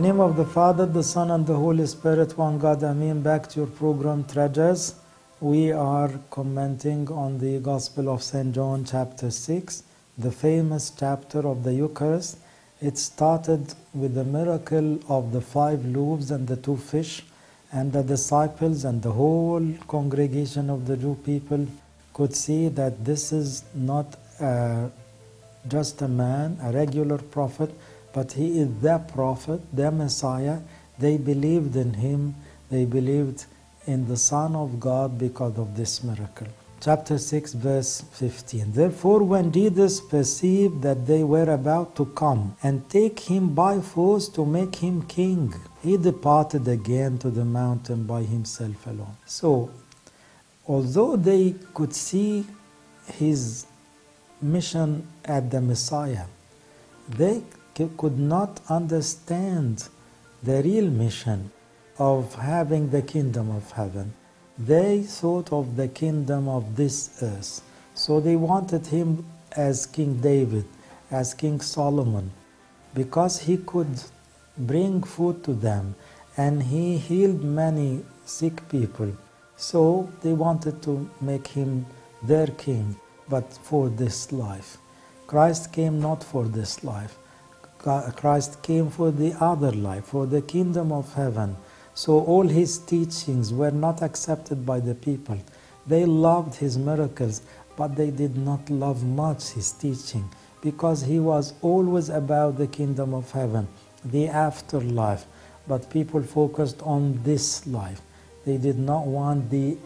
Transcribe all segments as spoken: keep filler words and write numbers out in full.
In the name of the Father, the Son, and the Holy Spirit, one God, Amen. Back to your program, Treasures. We are commenting on the Gospel of Saint John, chapter six, the famous chapter of the Eucharist. It started with the miracle of the five loaves and the two fish, and the disciples and the whole congregation of the Jew people could see that this is not uh, just a man, a regular prophet, but he is their prophet, their Messiah. They believed in him. They believed in the Son of God because of this miracle. Chapter six, verse fifteen. Therefore, when Jesus perceived that they were about to come and take him by force to make him king, he departed again to the mountain by himself alone. So, although they could see his mission at the Messiah, they could not understand the real mission of having the kingdom of heaven. They thought of the kingdom of this earth. So they wanted him as King David, as King Solomon, because he could bring food to them and he healed many sick people. So they wanted to make him their king, but for this life. Christ came not for this life. Christ came for the other life, for the kingdom of heaven. So all his teachings were not accepted by the people. They loved his miracles, but they did not love much his teaching, because he was always about the kingdom of heaven, the afterlife. But people focused on this life. They did not want the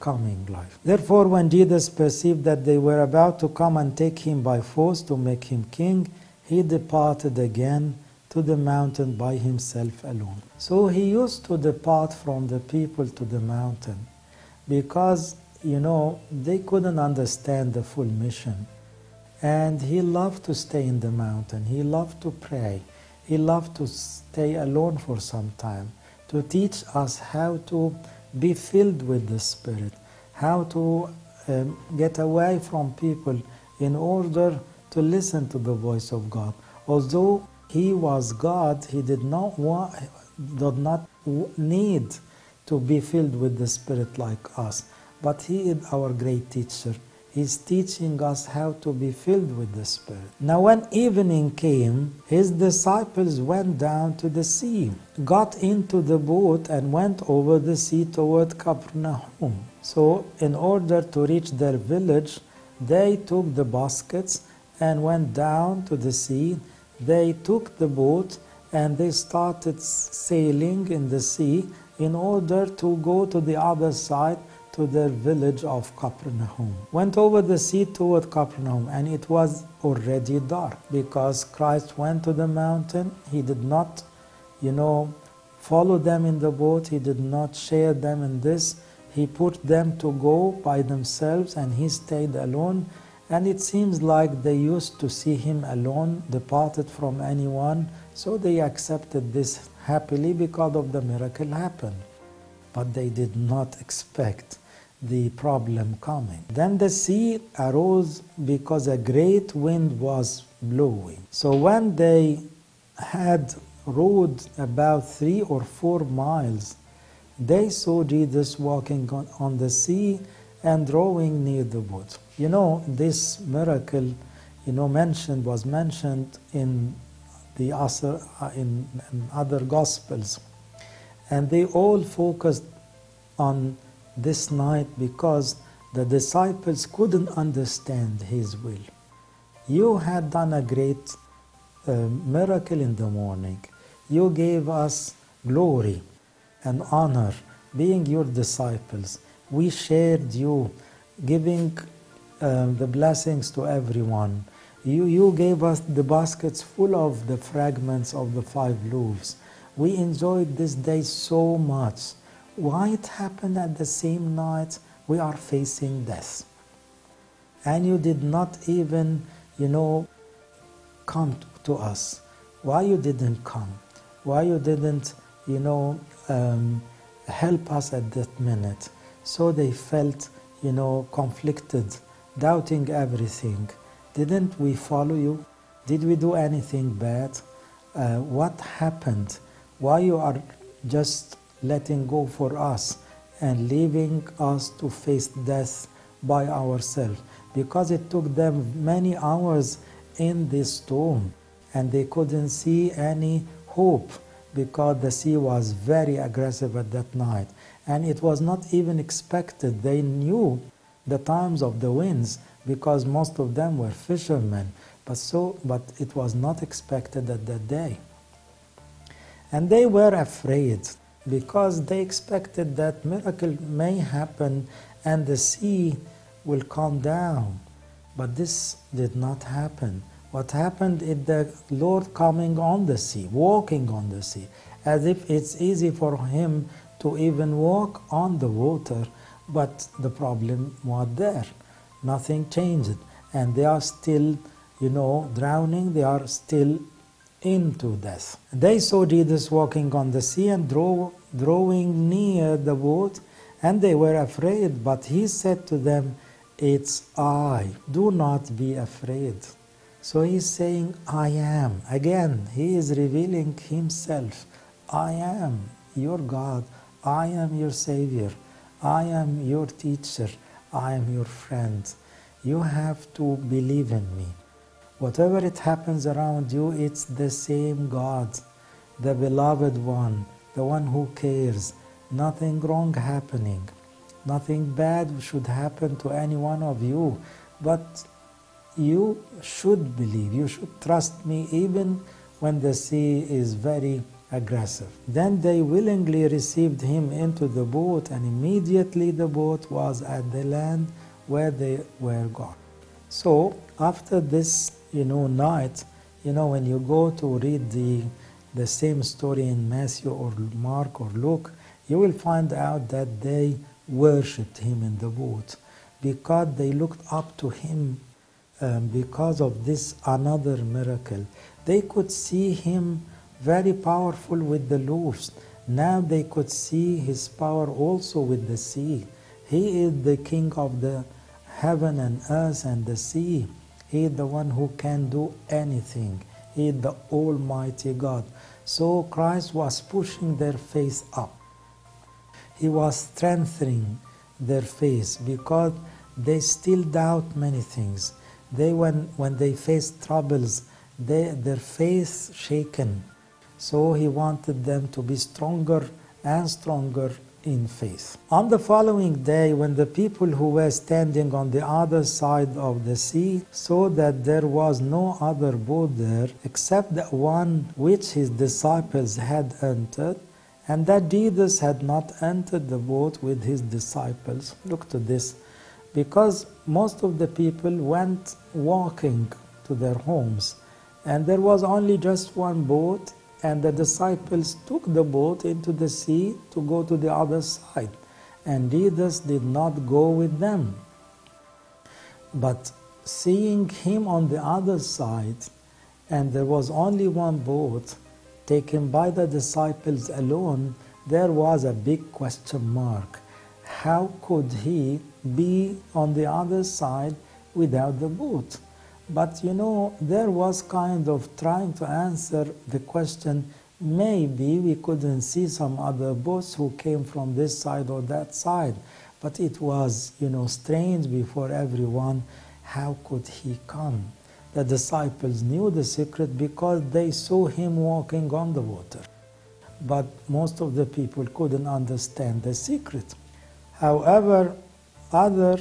coming life. Therefore, when Jesus perceived that they were about to come and take him by force to make him king, he departed again to the mountain by himself alone. So he used to depart from the people to the mountain because, you know, they couldn't understand the full mission. And he loved to stay in the mountain. He loved to pray. He loved to stay alone for some time to teach us how to be filled with the Spirit, how to um, get away from people in order to listen to the voice of God. Although he was God, he did not want, did not need to be filled with the Spirit like us. But he is our great teacher. He's teaching us how to be filled with the Spirit. Now when evening came, his disciples went down to the sea, got into the boat and went over the sea toward Capernaum. So in order to reach their village, they took the baskets and went down to the sea. They took the boat and they started sailing in the sea in order to go to the other side, to their village of Capernaum. Went over the sea toward Capernaum, and it was already dark because Christ went to the mountain. He did not, you know, follow them in the boat. He did not share them in this. He put them to go by themselves and he stayed alone. And it seems like they used to see him alone, departed from anyone, so they accepted this happily because of the miracle happened. But they did not expect the problem coming. Then the sea arose because a great wind was blowing. So when they had rowed about three or four miles, they saw Jesus walking on, on the sea and rowing near the boat. You know, this miracle, you know, mentioned was mentioned in the other, in, in other Gospels. And they all focused on this night because the disciples couldn't understand his will. You had done a great uh, miracle in the morning. You gave us glory and honor, being your disciples. We shared you, giving Uh, the blessings to everyone. You, you gave us the baskets full of the fragments of the five loaves. We enjoyed this day so much. Why it happened at the same night? We are facing death. And you did not even, you know, come to us. Why you didn't come? Why you didn't, you know, um, help us at that minute? So they felt, you know, conflicted, doubting everything. Didn't we follow you? Did we do anything bad? Uh, what happened? why you are just letting go for us and leaving us to face death by ourselves? Because it took them many hours in this tomb, and they couldn't see any hope because the sea was very aggressive at that night. And it was not even expected. They knew the times of the winds because most of them were fishermen. But, so, but it was not expected at that day. And they were afraid because they expected that miracle may happen and the sea will calm down. But this did not happen. What happened is the Lord coming on the sea, walking on the sea, as if it's easy for him to even walk on the water, but the problem was there. Nothing changed, and they are still, you know, drowning. They are still into death. They saw Jesus walking on the sea and draw, drawing near the boat, and they were afraid, but he said to them, "It's I, do not be afraid." So he's saying, "I am." Again, he is revealing himself. I am your God. I am your Savior. I am your teacher. I am your friend. You have to believe in me. Whatever it happens around you, it's the same God, the beloved one, the one who cares. Nothing wrong happening. Nothing bad should happen to any one of you. But you should believe. You should trust me even when the sea is very aggressive. Then they willingly received him into the boat, and immediately the boat was at the land where they were gone. So after this, you know, night, you know, when you go to read the the same story in Matthew or Mark or Luke, you will find out that they worshipped him in the boat because they looked up to him um, because of this another miracle. They could see him very powerful with the loaves. Now they could see his power also with the sea. He is the King of the heaven and earth and the sea. He is the one who can do anything. He is the Almighty God. So Christ was pushing their faith up. He was strengthening their faith because they still doubt many things. They, when, when they face troubles, they, their faith shaken. So he wanted them to be stronger and stronger in faith. On the following day, when the people who were standing on the other side of the sea saw that there was no other boat there except the one which his disciples had entered, and that Jesus had not entered the boat with his disciples. Look to this, because most of the people went walking to their homes, and there was only just one boat. And the disciples took the boat into the sea to go to the other side. And Jesus did not go with them. But seeing him on the other side, and there was only one boat taken by the disciples alone, there was a big question mark. How could he be on the other side without the boat? But, you know, there was kind of trying to answer the question, maybe we couldn't see some other boats who came from this side or that side. But it was, you know, strange before everyone, how could he come? The disciples knew the secret because they saw him walking on the water. But most of the people couldn't understand the secret. However, other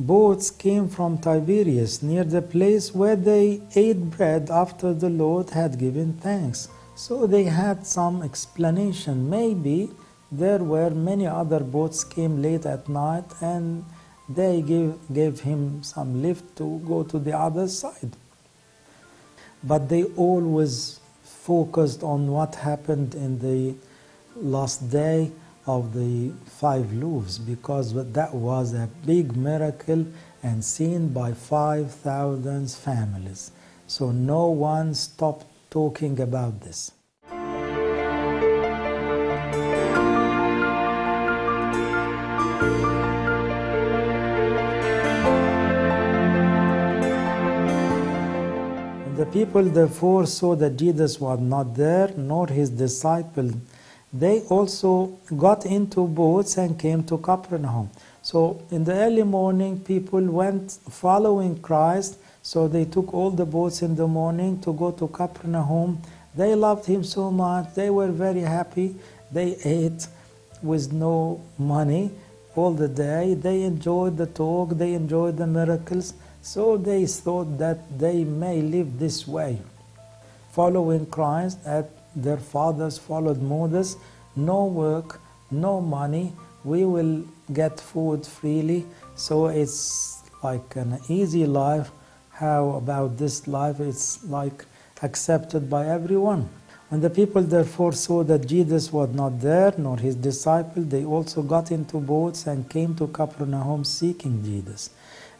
boats came from Tiberias, near the place where they ate bread after the Lord had given thanks. So they had some explanation. Maybe there were many other boats came late at night, and they gave, gave him some lift to go to the other side. But they always focused on what happened in the last day of the five loaves, because that was a big miracle and seen by five thousand families. So no one stopped talking about this. The people therefore saw that Jesus was not there, nor his disciples. They also got into boats and came to Capernaum. So in the early morning, people went following Christ. So they took all the boats in the morning to go to Capernaum. They loved him so much. They were very happy. They ate with no money all the day. They enjoyed the talk. They enjoyed the miracles. So they thought that they may live this way, following Christ as their fathers followed Moses. No work, no money, we will get food freely. So it's like an easy life. How about this life? It's like accepted by everyone. When the people therefore saw that Jesus was not there, nor his disciples, they also got into boats and came to Capernaum seeking Jesus.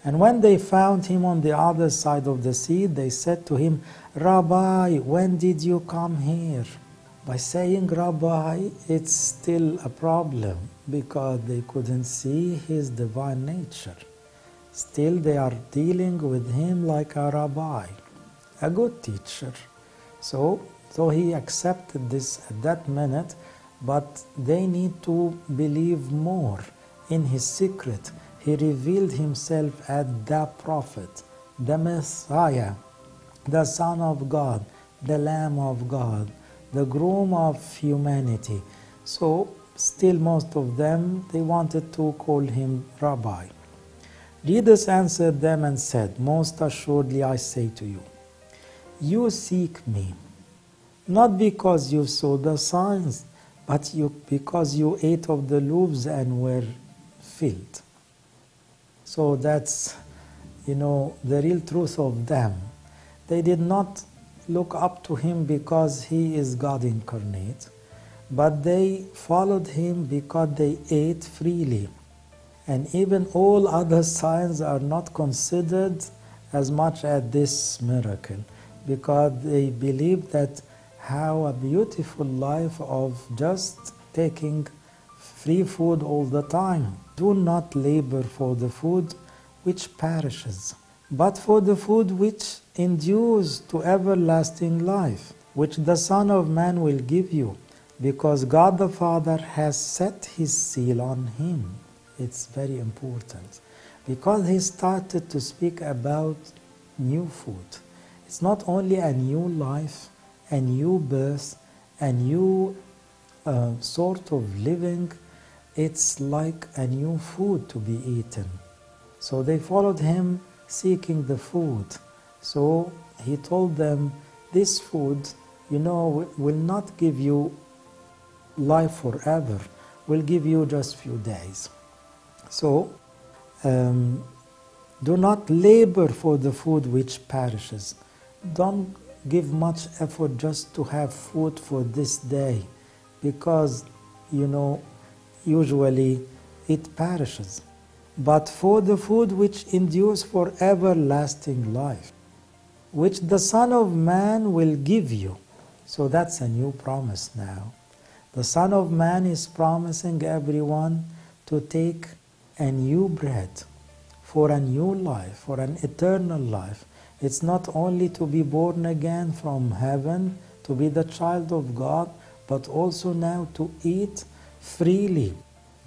And when they found him on the other side of the sea, they said to him, "Rabbi, when did you come here?" By saying Rabbi, it's still a problem, because they couldn't see his divine nature. Still they are dealing with him like a rabbi, a good teacher. So, so he accepted this at that minute, but they need to believe more in his secret. He revealed himself as the prophet, the Messiah, the Son of God, the Lamb of God, the groom of humanity. So still most of them, they wanted to call him Rabbi. Jesus answered them and said, "Most assuredly I say to you, you seek me, not because you saw the signs, but you, because you ate of the loaves and were filled." So that's, you know, the real truth of them. They did not look up to him because he is God incarnate, but they followed him because they ate freely. And even all other signs are not considered as much as this miracle, because they believed that how a beautiful life of just taking free food all the time. Do not labor for the food which perishes, but for the food which endures to everlasting life, which the Son of Man will give you, because God the Father has set his seal on him. It's very important, because he started to speak about new food. It's not only a new life, a new birth, a new uh, sort of living. It's like a new food to be eaten. So they followed him seeking the food. So he told them, this food, you know, will not give you life forever, will give you just few days. So um, do not labor for the food which perishes. Don't give much effort just to have food for this day, because, you know, usually it perishes, but for the food which endures for everlasting life, which the Son of Man will give you. So that's a new promise now. The Son of Man is promising everyone to take a new bread for a new life, for an eternal life. It's not only to be born again from heaven, to be the child of God, but also now to eat freely,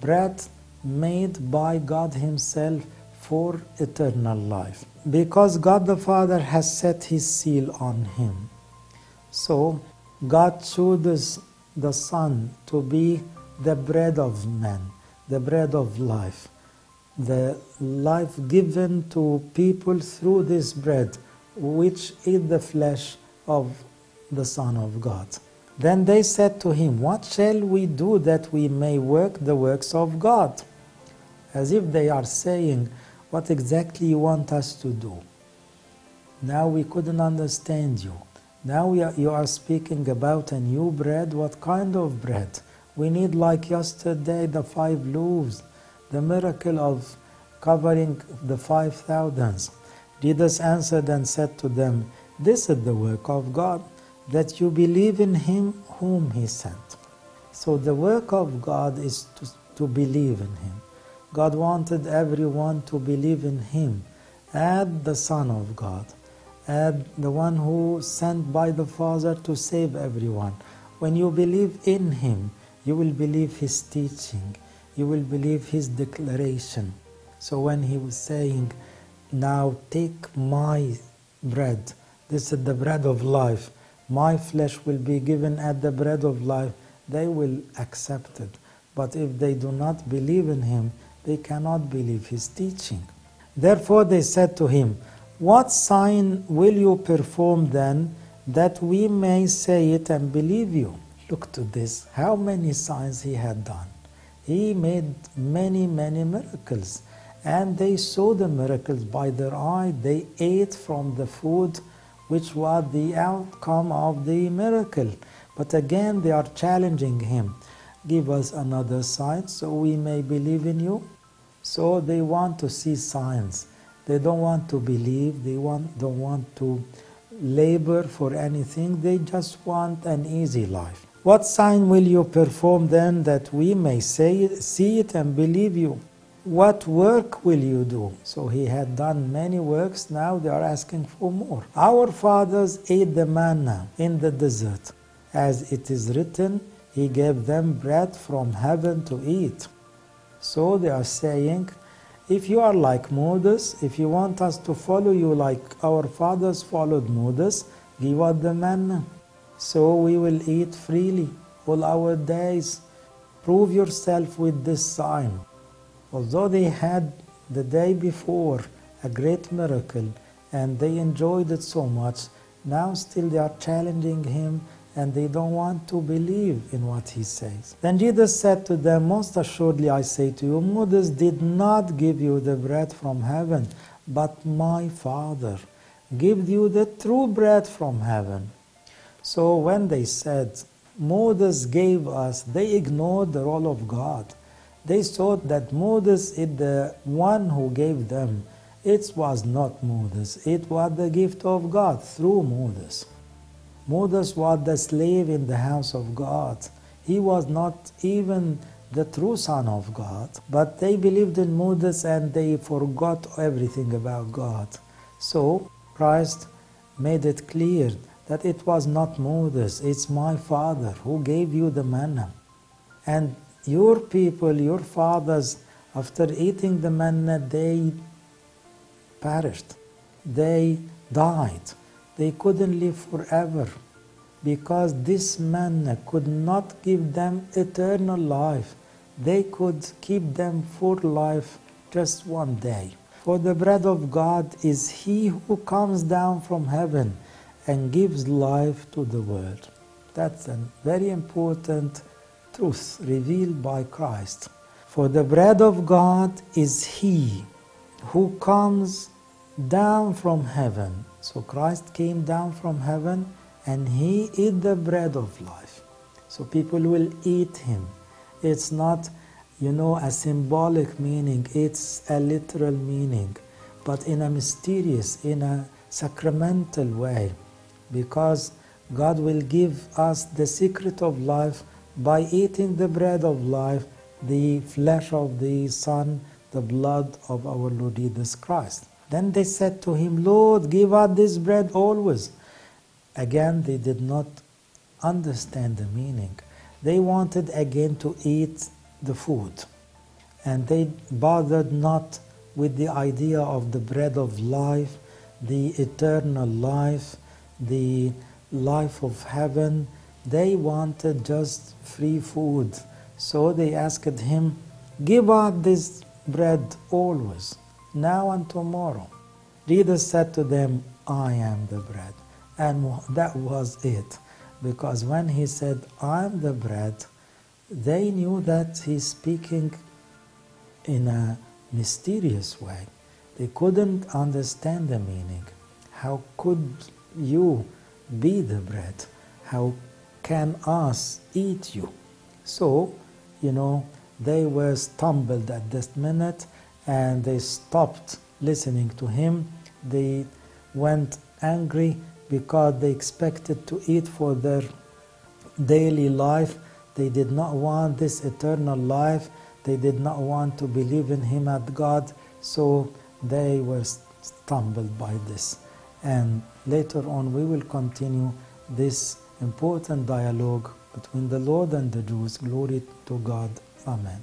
bread made by God himself for eternal life, because God the Father has set his seal on him. So God chooses the Son to be the bread of men, the bread of life, the life given to people through this bread, which is the flesh of the Son of God. Then they said to him, "What shall we do that we may work the works of God?" As if they are saying, what exactly you want us to do? Now we couldn't understand you. Now we are, you are speaking about a new bread. What kind of bread? We need, like yesterday, the five loaves, the miracle of covering the five thousands. Jesus answered and said to them, "This is the work of God, that you believe in him whom he sent." So the work of God is to, to believe in him. God wanted everyone to believe in him as the Son of God, uh, the one who sent by the Father to save everyone. When you believe in him, you will believe his teaching, you will believe his declaration. So when he was saying, now take my bread, this is the bread of life, my flesh will be given at the bread of life, they will accept it. But if they do not believe in him, they cannot believe his teaching. Therefore they said to him, what sign will you perform then, that we may say it and believe you? Look to this, how many signs he had done. He made many, many miracles. And they saw the miracles by their eye. They ate from the food which was the outcome of the miracle. But again, they are challenging him. Give us another sign so we may believe in you. So they want to see signs. They don't want to believe. They want, don't want to labor for anything. They just want an easy life. What sign will you perform then that we may say, see it and believe you? What work will you do? So he had done many works, now they are asking for more. Our fathers ate the manna in the desert. As it is written, he gave them bread from heaven to eat. So they are saying, if you are like Moses, if you want us to follow you like our fathers followed Moses, give us the manna. So we will eat freely all our days. Prove yourself with this sign. Although they had the day before a great miracle and they enjoyed it so much, now still they are challenging him and they don't want to believe in what he says. Then Jesus said to them, most assuredly I say to you, Moses did not give you the bread from heaven, but my Father gave you the true bread from heaven. So when they said, Moses gave us, they ignored the role of God. They thought that Moses is the one who gave them. It was not Moses. It was the gift of God through Moses. Moses was the slave in the house of God. He was not even the true Son of God. But they believed in Moses and they forgot everything about God. So Christ made it clear that it was not Moses. It's my Father who gave you the manna. And your people, your fathers, after eating the manna, they perished. They died. They couldn't live forever because this manna could not give them eternal life. They could keep them for life just one day. For the bread of God is he who comes down from heaven and gives life to the world. That's a very important truth revealed by Christ. For the bread of God is he who comes down from heaven. So Christ came down from heaven and he is the bread of life. So people will eat him. It's not, you know, a symbolic meaning, it's a literal meaning, but in a mysterious, in a sacramental way, because God will give us the secret of life by eating the bread of life, the flesh of the Son, the blood of our Lord Jesus Christ. Then they said to him, Lord, give us this bread always. Again, they did not understand the meaning. They wanted again to eat the food. And they bothered not with the idea of the bread of life, the eternal life, the life of heaven. They wanted just free food. So they asked him, give us this bread always, now and tomorrow. Jesus said to them, I am the bread. And that was it. Because when he said, I am the bread, they knew that he's speaking in a mysterious way. They couldn't understand the meaning. How could you be the bread? How can us eat you? So, you know, they were stumbled at this minute and they stopped listening to him. They went angry because they expected to eat for their daily life. They did not want this eternal life. They did not want to believe in him as God. So they were stumbled by this. And later on we will continue this important dialogue between the Lord and the Jews. Glory to God. Amen.